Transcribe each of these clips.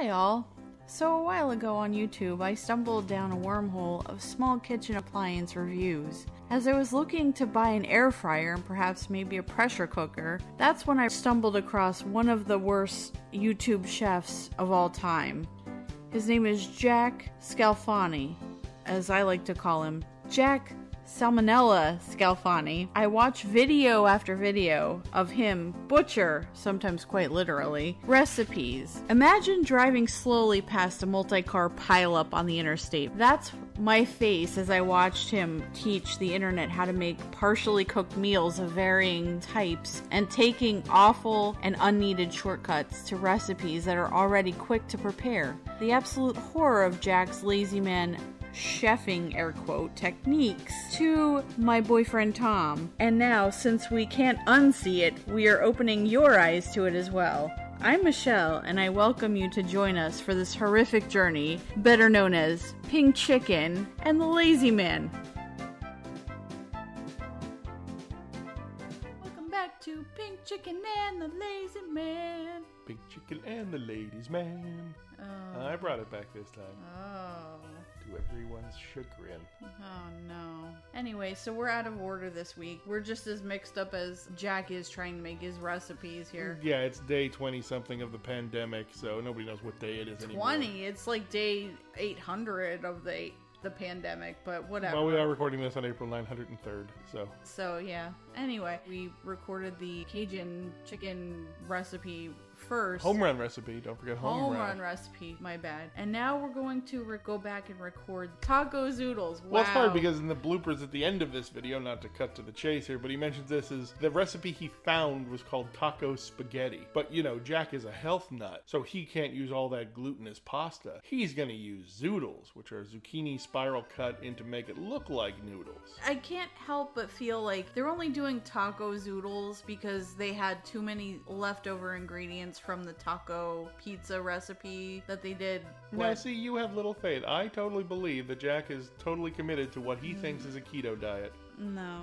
Hi all! So a while ago on YouTube I stumbled down a wormhole of small kitchen appliance reviews. As I was looking to buy an air fryer and perhaps maybe a pressure cooker, that's when I stumbled across one of the worst YouTube chefs of all time. His name is Jack Scalfani, as I like to call him. Jack Salmonella Scalfani. I watch video after video of him butcher, sometimes quite literally, recipes. Imagine driving slowly past a multi-car pileup on the interstate. That's my face as I watched him teach the internet how to make partially cooked meals of varying types and taking awful and unneeded shortcuts to recipes that are already quick to prepare. The absolute horror of Jack's Lazy Man chefing, air quote, techniques to my boyfriend Tom. And now, since we can't unsee it, we are opening your eyes to it as well. I'm Michelle, and I welcome you to join us for this horrific journey, better known as Pink Chicken and the Lazy Man. Welcome back to Pink Chicken and the Lazy Man. Pink Chicken and the Lady's Man. Oh. I brought it back this time. Oh. Everyone's chagrin. Oh no. Anyway, so we're out of order this week. We're just as mixed up as Jack is trying to make his recipes here. Yeah, it's day 20 something of the pandemic, so nobody knows what day it is anymore. 20? It's like day 800 of the pandemic, but whatever. Well, we are recording this on April 903rd, so. So yeah. Anyway, we recorded the Cajun chicken recipe first. Home run recipe. Don't forget home run. Home run recipe. My bad. And now we're going to go back and record taco zoodles. Wow. Well, it's hard because in the bloopers at the end of this video, not to cut to the chase here, but he mentions this is the recipe he found was called taco spaghetti. But you know, Jack is a health nut, so he can't use all that glutinous pasta. He's going to use zoodles, which are zucchini spiral cut in to make it look like noodles. I can't help but feel like they're only doing taco zoodles because they had too many leftover ingredients from the taco pizza recipe that they did. Now, see, you have little faith. I totally believe that Jack is totally committed to what he thinks is a keto diet. No.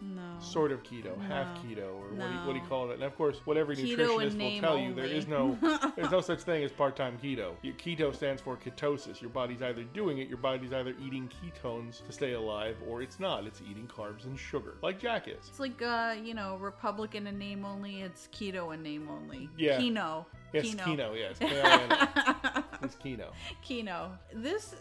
No. Sort of keto, no. Half keto, or no. What do you call it? And of course, whatever nutritionist will tell you, there's no such thing as part-time keto. Your keto stands for ketosis. Your body's either doing it, your body's either eating ketones to stay alive, or it's not. It's eating carbs and sugar, like Jack is. It's like, you know, Republican in name only. It's keto in name only. Yeah. Kino. Yes, Kino. Yes. It's Kino. Kino. This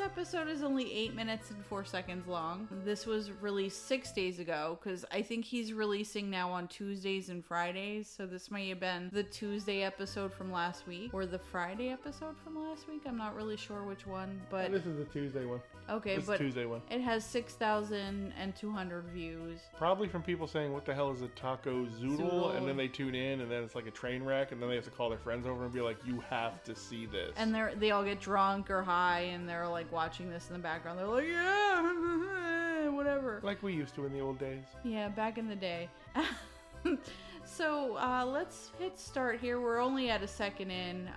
episode is only 8 minutes and 4 seconds long. This was released 6 days ago because I think he's releasing now on Tuesdays and Fridays. So this may have been the Tuesday episode from last week or the Friday episode from last week. I'm not really sure which one, but this is the Tuesday one. Okay, but Tuesday one. It has 6,200 views. Probably from people saying, "What the hell is a taco zoodle?" And then they tune in, and then it's like a train wreck, and then they have to call their friends over and be like, "You have to see this." And they all get drunk or high, and they're like watching this in the background. They're like, "Yeah, whatever." Like we used to in the old days. Yeah, back in the day. So let's hit start here. We're only at a second in.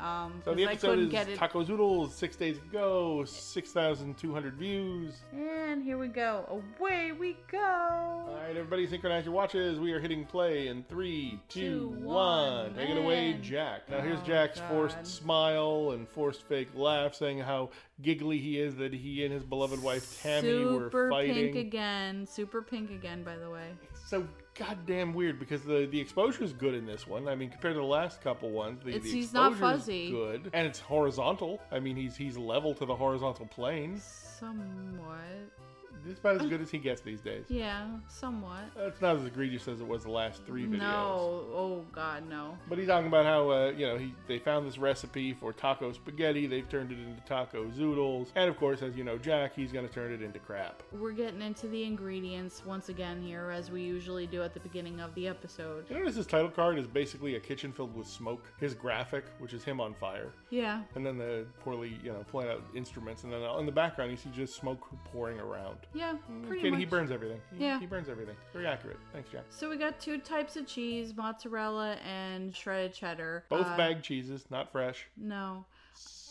So the episode is Taco Zoodles, 6 days ago, 6,200 views. And here we go. Away we go. All right, everybody synchronize your watches. We are hitting play in 3, 2, 1. Take it away, Jack. Now here's Jack's forced smile and forced fake laugh saying how giggly he is that he and his beloved wife Tammy were fighting. Super pink again. Super pink again, by the way. So goddamn weird because the exposure is good in this one. I mean, compared to the last couple ones, the exposure is not fuzzy. Good, and it's horizontal. I mean, he's level to the horizontal plane. Somewhat. It's about as good as he gets these days. Yeah, somewhat. It's not as egregious as it was the last three videos. No, oh god, no. But he's talking about how, you know, they found this recipe for taco spaghetti. They've turned it into taco zoodles. And of course, as you know, Jack, he's going to turn it into crap. We're getting into the ingredients once again here, as we usually do at the beginning of the episode. You notice his title card is basically a kitchen filled with smoke. His graphic, which is him on fire. Yeah. And then the poorly, you know, playing out instruments. And then in the background, you see just smoke pouring around. Yeah, pretty much. He burns everything. He burns everything. Very accurate. Thanks, Jack. So we got two types of cheese, mozzarella and shredded cheddar. Both bag cheeses, not fresh. No.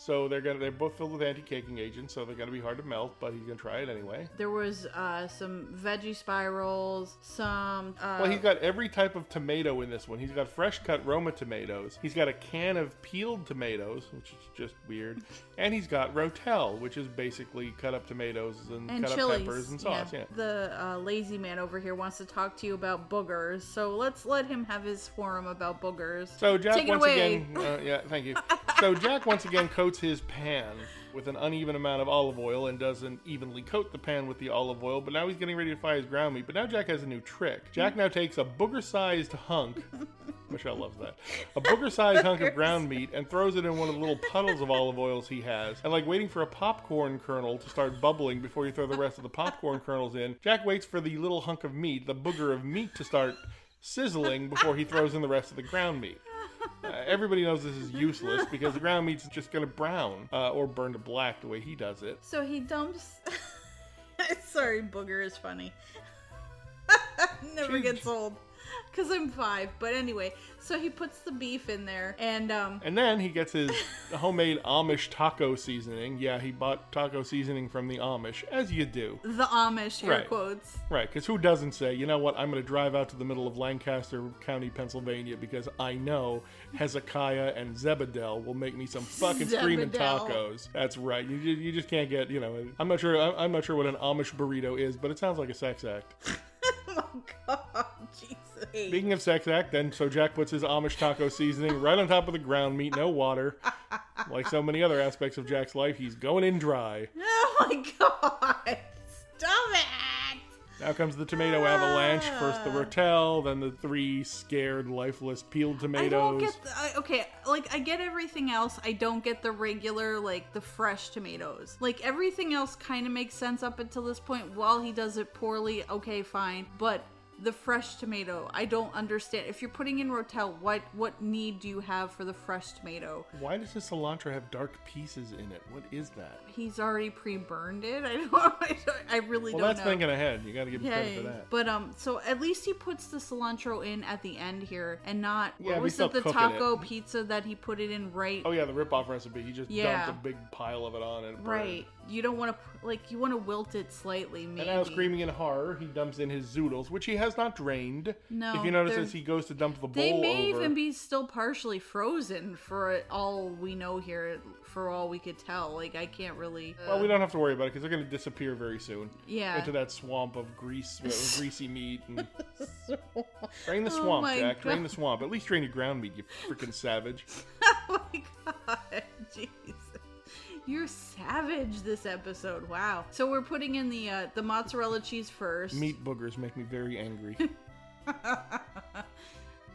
So they're both filled with anti-caking agents, so they're gonna be hard to melt, but he's gonna try it anyway. There was some veggie spirals, some well, he's got every type of tomato in this one. He's got fresh cut Roma tomatoes, he's got a can of peeled tomatoes, which is just weird, and he's got Rotel, which is basically cut up tomatoes and cut chilies. Up peppers and sauce. Yeah. Yeah. The lazy man over here wants to talk to you about boogers, so let's let him have his forum about boogers. So Jack once again coats his pan with an uneven amount of olive oil and doesn't evenly coat the pan with the olive oil, but now he's getting ready to fry his ground meat. But now Jack has a new trick. Jack now takes a booger-sized hunk, Michelle loves that, a booger-sized hunk of ground meat and throws it in one of the little puddles of olive oils he has. And like waiting for a popcorn kernel to start bubbling before you throw the rest of the popcorn kernels in, Jack waits for the little hunk of meat, the booger of meat, to start sizzling before he throws in the rest of the ground meat. Everybody knows this is useless because the ground meat's just going to brown or burn to black the way he does it. So he dumps... Sorry, booger is funny. Never gets old. Because I'm 5. But anyway, so he puts the beef in there. And then he gets his homemade Amish taco seasoning. Yeah, he bought taco seasoning from the Amish, as you do. The Amish, air quotes. Right, because who doesn't say, you know what, I'm going to drive out to the middle of Lancaster County, Pennsylvania, because I know Hezekiah and Zebedel will make me some fucking screaming tacos. That's right. You just can't get, you know, I'm not sure what an Amish burrito is, but it sounds like a sex act. Oh my God, Jesus. Speaking of sex act, then so Jack puts his Amish taco seasoning right on top of the ground meat, no water. Like so many other aspects of Jack's life, he's going in dry. Oh my God, stop it! Now comes the tomato avalanche. First the Rotel, then the 3 scared, lifeless peeled tomatoes. I don't get I get everything else. I don't get the regular, like, the fresh tomatoes. Like, everything else kind of makes sense up until this point. While he does it poorly, okay, fine. But the fresh tomato, I don't understand. If you're putting in Rotel, what need do you have for the fresh tomato? Why does the cilantro have dark pieces in it? What is that? He's already pre-burned it. I really don't know. Well, that's thinking ahead. You got to give him credit for that. But so at least he puts the cilantro in at the end here, and not what was it, the taco pizza that he put it in right? Oh yeah, the rip-off recipe. He just dumped a big pile of it on and it burned. Right. You don't want to, like, you want to wilt it slightly, maybe. And now screaming in horror, he dumps in his zoodles, which he has not drained. No. If you notice, as he goes to dump the bowl over. They may even be still partially frozen for all we know here, for all we could tell. Like, I can't really... Well, we don't have to worry about it, because they're going to disappear very soon. Yeah. Into that swamp of grease, greasy meat. And... Drain the swamp, Jack. Drain the swamp. At least drain your ground meat, you freaking savage. Oh my God. Jeez. You're savage this episode. Wow. So we're putting in the mozzarella cheese first. Meat boogers make me very angry.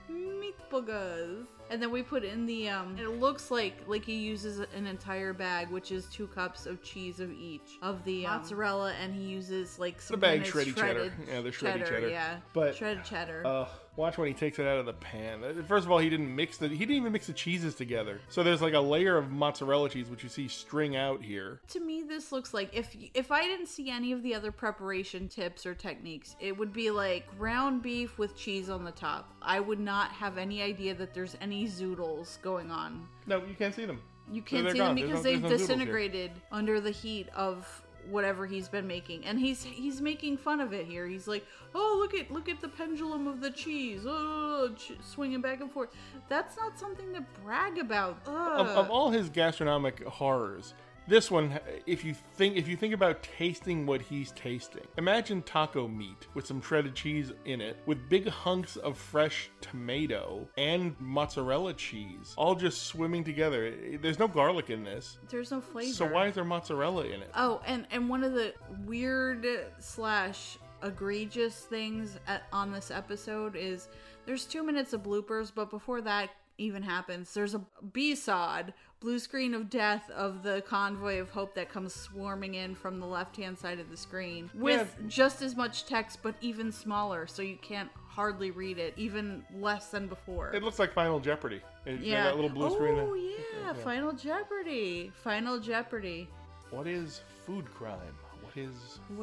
Meat boogers. And then we put in the, it looks like he uses an entire bag, which is 2 cups of cheese of each of the mozzarella, and he uses like some shredded cheddar. Yeah, the shredded cheddar. Yeah, but shredded cheddar. Watch when he takes it out of the pan. First of all, he didn't even mix the cheeses together. So there's like a layer of mozzarella cheese, which you see string out here. To me, this looks like, if I didn't see any of the other preparation tips or techniques, it would be like ground beef with cheese on the top. I would not have any idea that there's any zoodles going on. No, you can't see them. You can't see them because they've disintegrated under the heat of whatever he's been making, and he's making fun of it here. He's like, oh, look at the pendulum of the cheese, swinging back and forth. That's not something to brag about. Of all his gastronomic horrors, this one, if you think about tasting what he's tasting, imagine taco meat with some shredded cheese in it, with big hunks of fresh tomato and mozzarella cheese, all just swimming together. There's no garlic in this. There's no flavor. So why is there mozzarella in it? Oh, and one of the weird / egregious things on this episode is there's 2 minutes of bloopers, but before that even happens, there's a B-sod. Blue screen of death of the Convoy of Hope that comes swarming in from the left-hand side of the screen with just as much text, but even smaller, so you can't hardly read it, even less than before. It looks like Final Jeopardy. Yeah. That little blue screen. Oh, yeah. Final Jeopardy. Final Jeopardy. What is food crime? What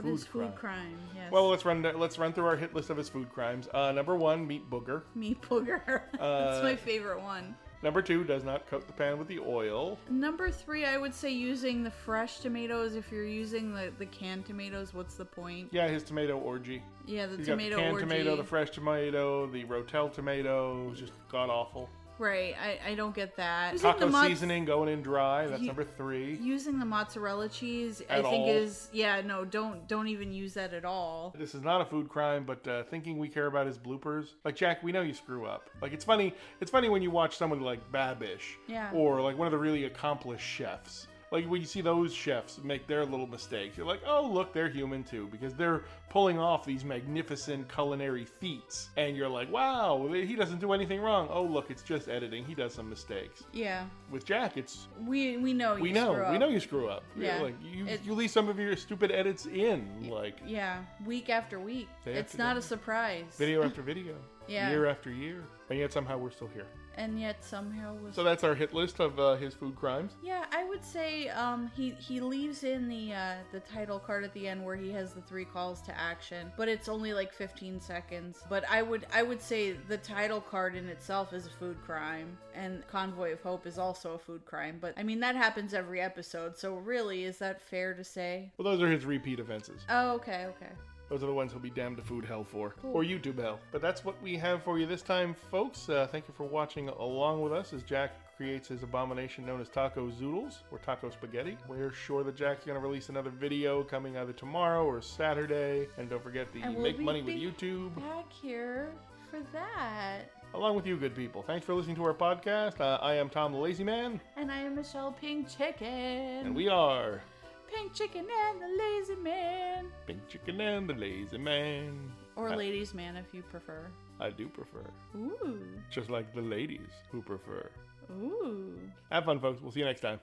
is food crime? Yes. Well, let's run through our hit list of his food crimes. Number 1, meat booger. Meat booger. That's my favorite one. Number 2, does not coat the pan with the oil. Number 3, I would say using the fresh tomatoes. If you're using the canned tomatoes, what's the point? Yeah, his tomato orgy. Yeah, the tomato orgy. The canned tomato, the fresh tomato, the Rotel tomato, just god awful. Right, I don't get that. Using Taco seasoning going in dry, that's number 3. Using the mozzarella cheese, I think is, yeah, no, don't even use that at all. This is not a food crime, but thinking we care about his bloopers. Like, Jack, we know you screw up. Like, it's funny when you watch someone like Babish, yeah, or like one of the really accomplished chefs. Like, when you see those chefs make their little mistakes, you're like, oh, look, they're human too, because they're pulling off these magnificent culinary feats. And you're like, wow, he doesn't do anything wrong. Oh, look, it's just editing. He does some mistakes. Yeah. With Jack, it's... We know you screw up. We know you screw up. Yeah. Like, you leave some of your stupid edits in, like... Yeah, week after week. It's not a surprise. Video after video. Yeah. Year after year. And yet somehow we're still here. And yet somehow was... So that's our hit list of his food crimes? Yeah, I would say he leaves in the title card at the end where he has the 3 calls to action, but it's only like 15 seconds. But I would say the title card in itself is a food crime, and Convoy of Hope is also a food crime. But, I mean, that happens every episode, so really, is that fair to say? Well, those are his repeat offenses. Oh, okay, okay. Those are the ones he'll be damned to food hell for. Cool. Or YouTube hell. But that's what we have for you this time, folks. Thank you for watching along with us as Jack creates his abomination known as Taco Zoodles or Taco Spaghetti. We're sure that Jack's going to release another video coming either tomorrow or Saturday. And don't forget the Make Money with YouTube. Back here for that. Along with you, good people. Thanks for listening to our podcast. I am Tom the Lazy Man. And I am Michelle Pink Chicken. And we are... Pink Chicken and the Lazy Man. Pink Chicken and the Lazy Man. Or Ladies Man if you prefer. I do prefer. Ooh. Just like the ladies who prefer. Ooh. Have fun, folks. We'll see you next time.